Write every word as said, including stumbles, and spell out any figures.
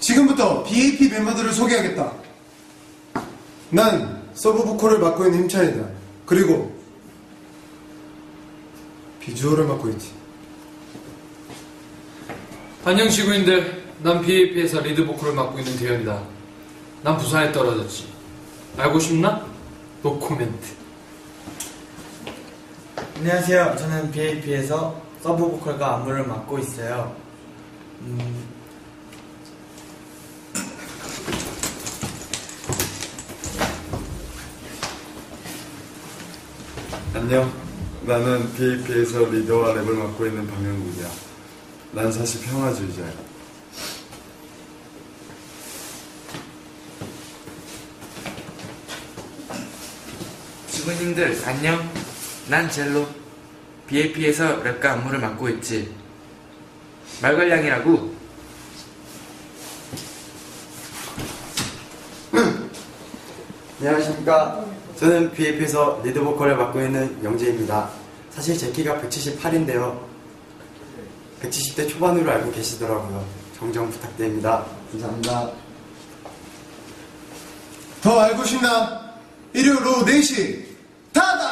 지금부터 비에이피 멤버들을 소개하겠다. 난 서브 보컬을 맡고 있는 임찬이다. 그리고 비주얼을 맡고 있지. 안녕 지구인들, 난 비에이피에서 리드 보컬을 맡고 있는 대현이다. 난 부산에 떨어졌지. 알고 싶나? 노 코멘트. 안녕하세요. 저는 비에이피에서 서브 보컬과 안무를 맡고 있어요. 음... 안녕, 나는 비에이피에서 리더와 랩을 맡고 있는 방영국이야. 난 사실 평화주의자야. 지구인들 안녕, 난 젤로, 비에이피에서 랩과 안무를 맡고 있지. 말괄량이라고. 안녕하십니까. 저는 비에이피에서 리드 보컬을 맡고 있는 영재입니다. 사실 제 키가 백칠십팔인데요. 백칠십대 초반으로 알고 계시더라고요. 정정 부탁드립니다. 감사합니다. 더 알고 싶나? 일요일 오후 네시 타다!